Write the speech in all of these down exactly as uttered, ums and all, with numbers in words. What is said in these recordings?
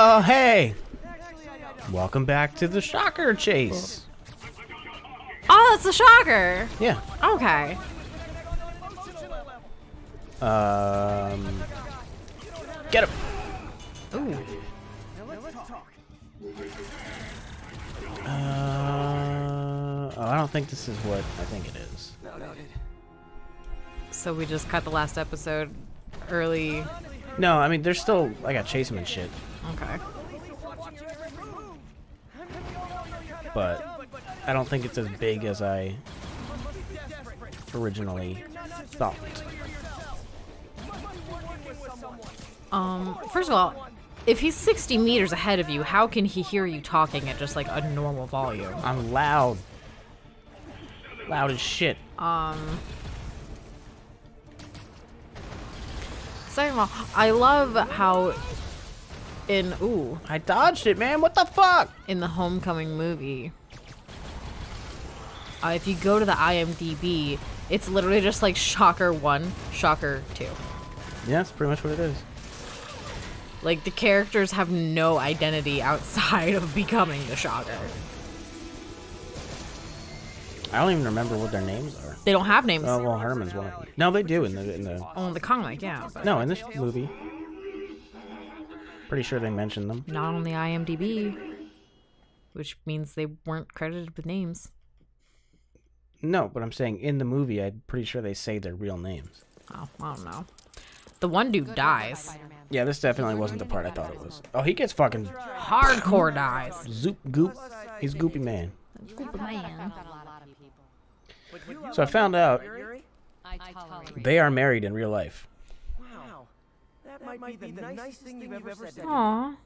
Oh, hey! Welcome back to the Shocker chase. Oh, it's the Shocker. Yeah. Okay. Um. Get him. Ooh. Uh, oh, I don't think this is what I think it is. So we just cut the last episode early. No, I mean, there's still, I gotta chase him and shit. Okay. But I don't think it's as big as I originally thought. Um, first of all, if he's sixty meters ahead of you, how can he hear you talking at just like a normal volume? I'm loud. Loud as shit. Um. Second of all, I love how in, ooh. I dodged it, man. What the fuck? In the Homecoming movie. Uh, if you go to the I M D B, it's literally just like Shocker one, Shocker two. Yeah, that's pretty much what it is. Like, the characters have no identity outside of becoming the Shocker. I don't even remember what their names are. They don't have names. Oh, well, Herman's one. No, they do in the... in the... Oh, in the comic, yeah. But... No, in this movie. Pretty sure they mentioned them. Not on the I M D B. Which means they weren't credited with names. No, but I'm saying in the movie, I'm pretty sure they say their real names. Oh, I don't know. The one dude dies. Yeah, this definitely wasn't the part I thought it was. Oh, he gets fucking... Hardcore dies. Zoop goop. He's Goopy Man. Goopy Man. So I found out they are married in real life. Wow. That might be the nicest thing you've ever said. Aww.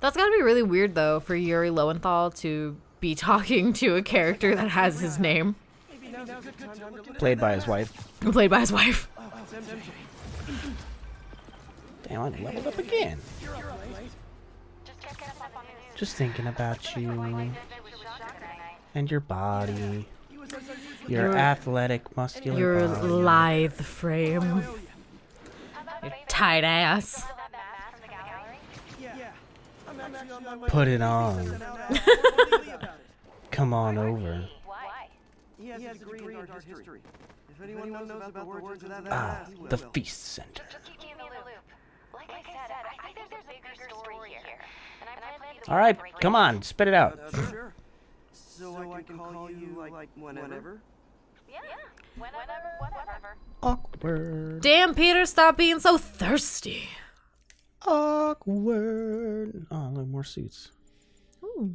That's gotta be really weird, though, for Yuri Lowenthal to be talking to a character that has his name. Played by his wife. Played by his wife. Damn, I leveled up again. Just thinking about you. And your body. Your, your athletic, muscular Your body. Lithe frame. Your tight ass. Put it on. Come on over. He has a degree in art history. If anyone knows about the words of that, ah, the feast center. All right, come on, spit it out. So I can call you like whenever. Yeah, whenever, whatever. Awkward. Damn, Peter, stop being so thirsty. Awkward. Oh, look, more suits. Ooh.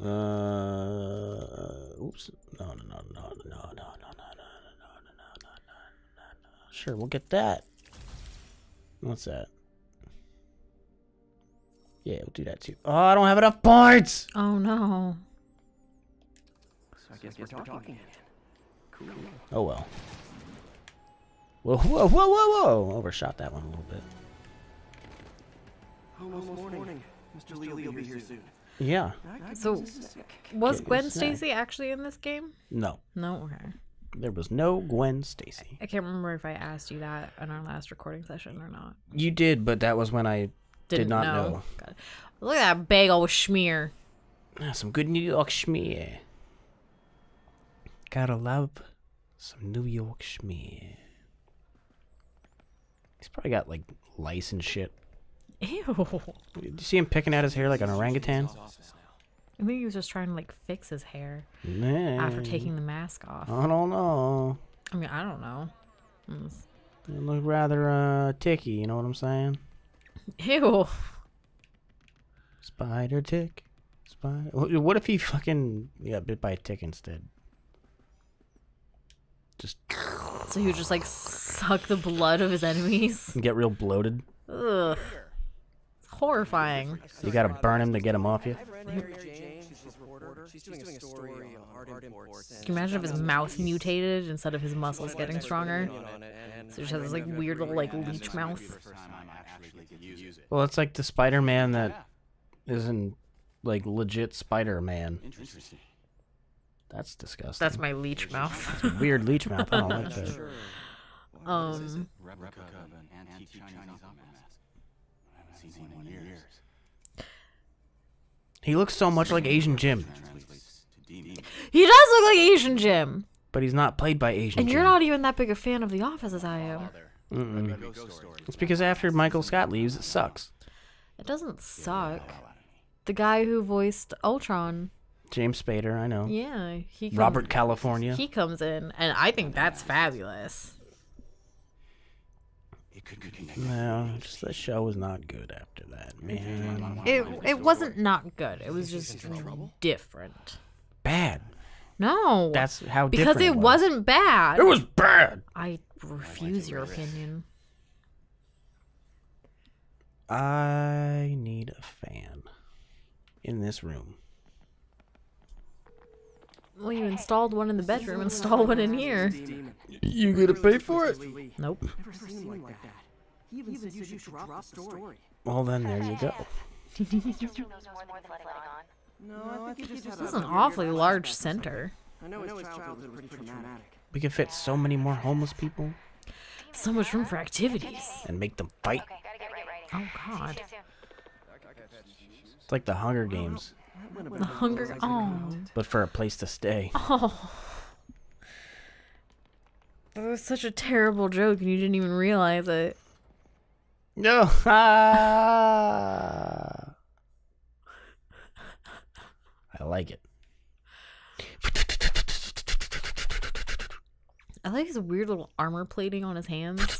Uh, oops. No, no, no, no, no, no, no, no, no, no, no, no, no, no. Sure, we'll get that. What's that? Yeah, we'll do that too. Oh, I don't have enough parts. Oh no. So I guess we're talking. Cool. Oh well. Whoa, whoa, whoa, whoa, whoa! Overshot that one a little bit. Almost morning. Mister Lee will be here soon. Yeah. So, was Gwen Stacy actually in this game? No. No? Okay. There was no Gwen Stacy. I can't remember if I asked you that in our last recording session or not. You did, but that was when I did not know. Look at that big old schmear. Some good New York schmear. Gotta love some New York schmear. He's probably got, like, lice and shit. Ew. Did you see him picking at his hair like an orangutan? I think he was just trying to like fix his hair Man. after taking the mask off. I don't know. I mean, I don't know. It, was... it looked rather uh, ticky, you know what I'm saying? Ew. Spider tick. Spider. What if he fucking got bit by a tick instead? Just. So he would just like suck the blood of his enemies? And get real bloated? Ugh. Horrifying. You gotta burn him to get him off you. Can you imagine if his mouth mutated instead of his muscles getting stronger? So he just has this like weird little like leech mouth. Well, it's like the Spider-Man that isn't like legit Spider-Man. That's disgusting. That's my leech mouth. It's a weird leech mouth. I don't like that. Um, this is a replica of an antique Chinese opera mask. I haven't seen one in years. He looks so much like Asian Jim. He does look like Asian Jim. But he's not played by Asian Jim. And you're not even that big a fan of The Office as I am. Mm-mm. It's because after Michael Scott leaves, it sucks. It doesn't suck. The guy who voiced Ultron. James Spader, I know. Yeah. He comes, Robert California. He comes in, and I think that's fabulous. No, just the show was not good after that, man. It, it wasn't not good. It was just different. Bad. No. That's how different. Because it wasn't bad. It was bad. I refuse your opinion. I need a fan in this room. Well, you installed one in the bedroom. Install one in here. You gonna pay for it? Nope. Well, then there you go. This is an awfully large center. We can fit so many more homeless people. So much room for activities. And make them fight. Oh God. It's like the Hunger Games. The Hunger, oh. But for a place to stay. Oh. That was such a terrible joke and you didn't even realize it. No. I like it. I like his weird little armor plating on his hands.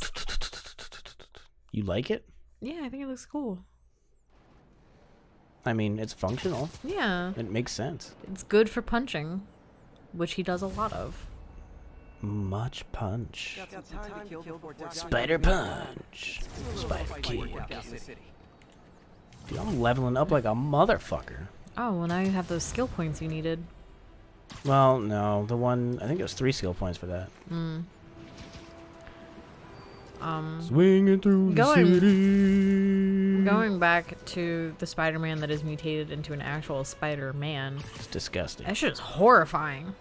You like it? Yeah, I think it looks cool. I mean, it's functional. Yeah. It makes sense. It's good for punching, which he does a lot of. Much punch. Spider punch. Spider kick. Dude, I'm leveling up like a motherfucker. Oh, well now you have those skill points you needed. Well, no. The one, I think it was three skill points for that. Mm. Um, Swinging through going, the city. Going back to the Spider-Man that is mutated into an actual Spider-Man. It's disgusting. That shit is horrifying.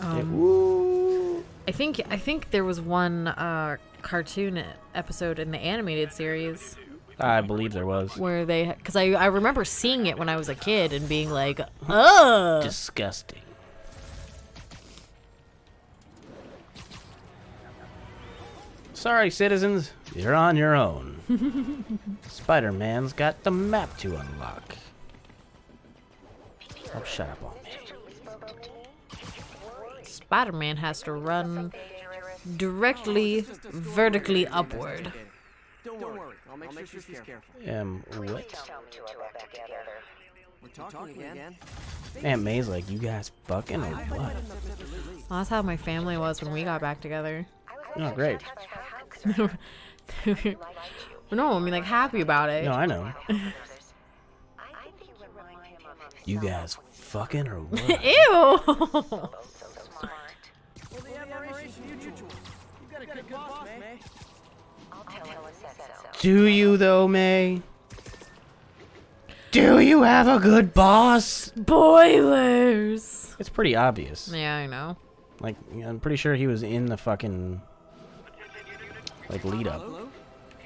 Um, I think I think there was one uh, cartoon episode in the animated series. I believe there was. Where they, because I I remember seeing it when I was a kid and being like, ugh, disgusting. Sorry, citizens. You're on your own. Spider-Man's got the map to unlock. Oh, shut up on me. Spider-Man has to run directly, vertically upward. Don't worry. I'll make sure she's careful. Um, what? We're talking again? Aunt May's like, you guys fucking or what? Well, that's how my family was when we got back together. Oh, great. No, I mean, like, happy about it. No, I know. You guys fucking or what? Ew! Do you, though, May? Do you have a good boss? Spoilers! It's pretty obvious. Yeah, I know. Like, I'm pretty sure he was in the fucking... like lead up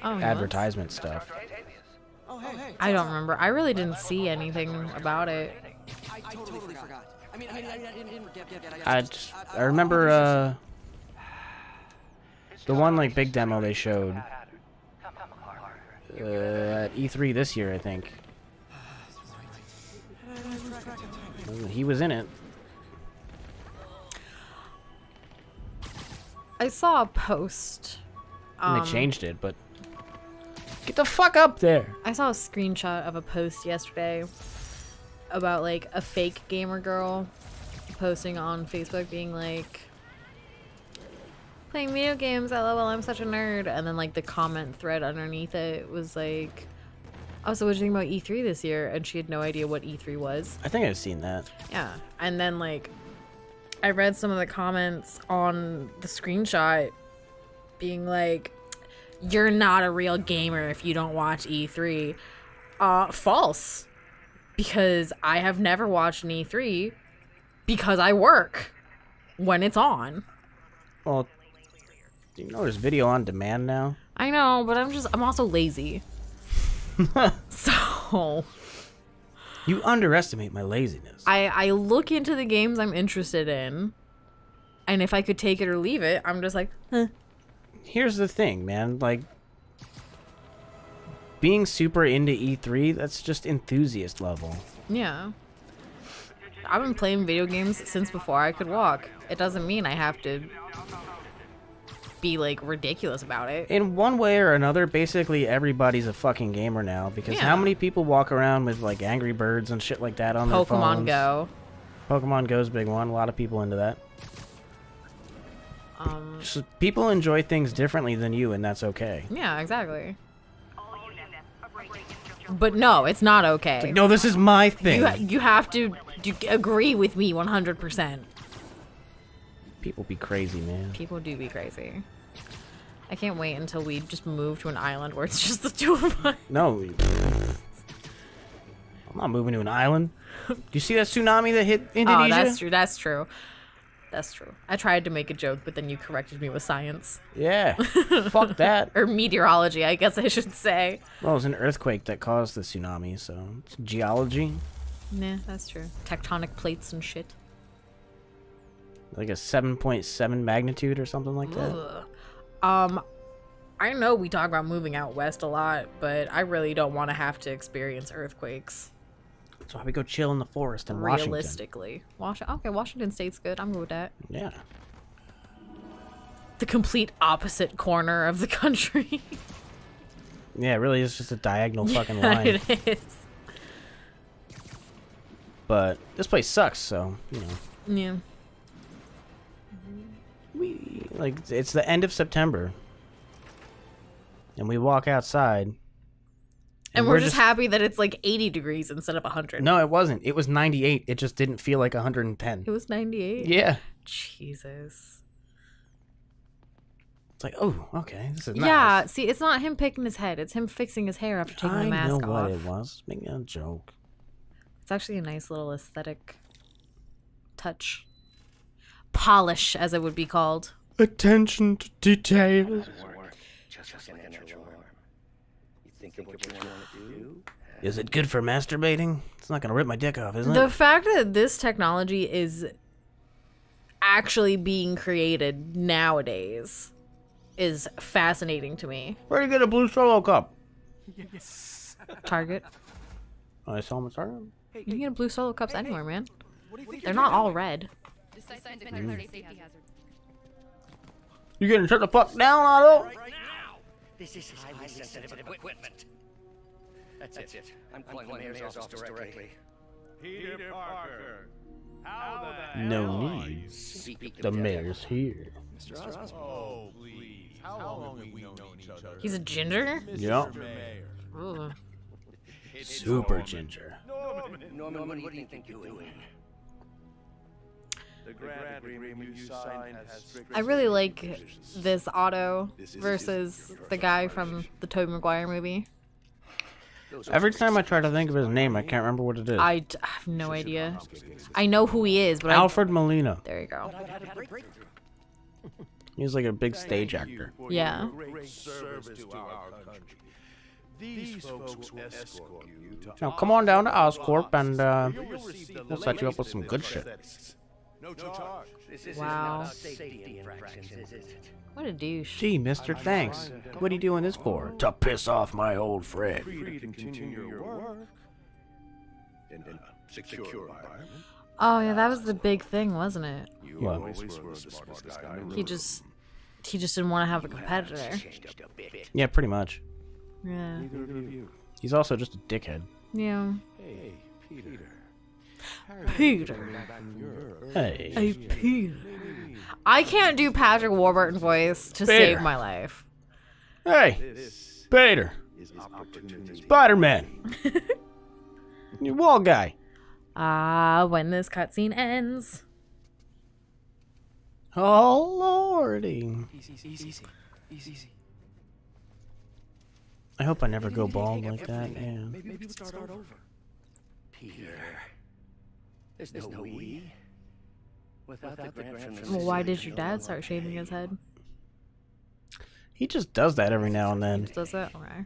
oh, advertisement yes. stuff. I don't remember. I really didn't see anything about it. I totally forgot. I mean, I didn't forget it. I remember uh the one like big demo they showed uh, at E three this year, I think. He was in it. I saw a post. And they changed it, but get the fuck up there. I saw a screenshot of a post yesterday about like a fake gamer girl posting on Facebook being like, playing video games, lol, I'm such a nerd. And then like the comment thread underneath it was like, oh, so what do you think about E three this year? And she had no idea what E three was. I think I've seen that. Yeah. And then like I read some of the comments on the screenshot being like, you're not a real gamer if you don't watch E three. Uh, false. Because I have never watched an E three because I work when it's on. Well, Do you know there's video on demand now? I know, but I'm just I'm also lazy. So you underestimate my laziness. I, I look into the games I'm interested in, and if I could take it or leave it, I'm just like, huh. Here's the thing, man. Like, being super into E three, that's just enthusiast level. Yeah. I've been playing video games since before I could walk. It doesn't mean I have to be, like, ridiculous about it. In one way or another, basically everybody's a fucking gamer now, because yeah. How many people walk around with, like, Angry Birds and shit like that on Pokemon their phones? Pokemon Go. Pokemon Go's a big one. A lot of people into that. Um, so people enjoy things differently than you, and that's okay. Yeah, exactly. But no, it's not okay. It's like, no, this is my thing. You, ha you have to you agree with me one hundred percent. People be crazy, man. People do be crazy. I can't wait until we just move to an island where it's just the two of us. No. I'm not moving to an island. Do you see that tsunami that hit Indonesia? Oh, that's true. That's true. That's true. I tried to make a joke, but then you corrected me with science. Yeah. Fuck that. Or meteorology, I guess I should say. Well, it was an earthquake that caused the tsunami, so it's geology. Nah, that's true. Tectonic plates and shit. Like a seven point seven magnitude or something like that? Ugh. Um, I know we talk about moving out west a lot, but I really don't want to have to experience earthquakes. That's why we go chill in the forest in Washington. Realistically. Washington. Okay, Washington State's good. I'm good with that. Yeah. The complete opposite corner of the country. Yeah, it really is just a diagonal fucking yeah, line. It is. But this place sucks, so, you know. Yeah. We, like, it's the end of September. And we walk outside. And, and we're, we're just, just happy that it's like eighty degrees instead of one hundred. No, it wasn't. It was ninety-eight. It just didn't feel like one hundred ten. It was ninety-eight? Yeah. Jesus. It's like, oh, okay. This is nice. Yeah, see, it's not him picking his head. It's him fixing his hair after taking I the mask off. I know what it was. Making a joke. It's actually a nice little aesthetic touch. Polish, as it would be called. Attention to detail. Just just an energy. Think of what you want to do. Is it good for masturbating? It's not going to rip my dick off, isn't it? The fact that this technology is actually being created nowadays is fascinating to me. Where did you get a blue solo cup? Yes. Target. Oh, I saw them at Target. You can get blue solo cups hey, anywhere, hey. man. What do you think They're not doing? all red. This site's been declared a safety hazard. You getting shut the fuck down, Otto? Right, right. This is highly sensitive equipment. That's it. I'm calling the mayor's office directly. Peter Parker. How the hell? No need. The mayor's here. Mister Osborn. Oh, please. How long have we known each other? He's a ginger? Yep. Super ginger. Norman, what do you think you're doing? I really like this Otto versus the guy from the Tobey Maguire movie. Every time I try to think of his name, I can't remember what it is. I, d I have no idea. I know who he is, but Alfred I... Molina. There you go. He's like a big stage actor. Yeah. These folks will escort you. Now come on down to Oscorp and uh, we'll set you up with some good shit. No charge. Wow. What a douche. Gee, mister, thanks. What are you doing this for? To piss off my old friend. Oh, yeah, that was the big thing, wasn't it? He just, he just didn't want to have a competitor. Yeah, pretty much. Yeah. He's also just a dickhead. Yeah. Hey, Peter. Peter. Hey. Hey, Peter. I can't do Patrick Warburton voice to Peter. save my life. Hey, Peter. Spider-Man. Your wall guy. Ah, uh, when this cutscene ends. Oh, lordy. Easy, easy, easy, easy. I hope I never go bald like that. Yeah. Maybe we can start over. Peter. There's no, no we. Without Without the grand grand well, why did your dad start shaving his head? He just does that every now and then. He just does that? Okay.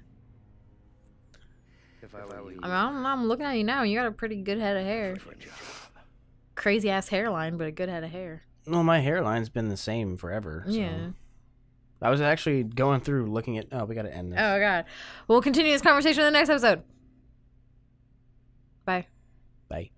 If I were you, I mean, I don't know, I'm looking at you now. You got a pretty good head of hair. Crazy ass hairline, but a good head of hair. Well, my hairline's been the same forever. So. Yeah. I was actually going through looking at. Oh, we got to end this. Oh, God. We'll continue this conversation in the next episode. Bye. Bye.